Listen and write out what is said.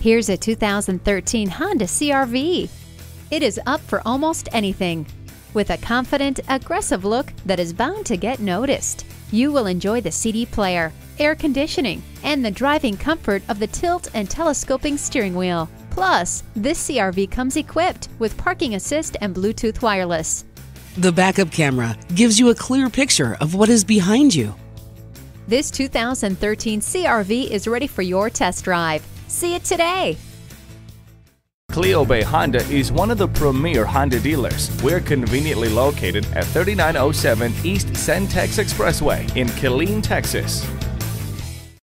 Here's a 2013 Honda CR-V. It is up for almost anything. With a confident, aggressive look that is bound to get noticed, you will enjoy the CD player, air conditioning, and the driving comfort of the tilt and telescoping steering wheel. Plus, this CR-V comes equipped with parking assist and Bluetooth wireless. The backup camera gives you a clear picture of what is behind you. This 2013 CR-V is ready for your test drive. See it today. Cleo Bay Honda is one of the premier Honda dealers. We're conveniently located at 3907 East Cen-Tex Expressway in Killeen, Texas.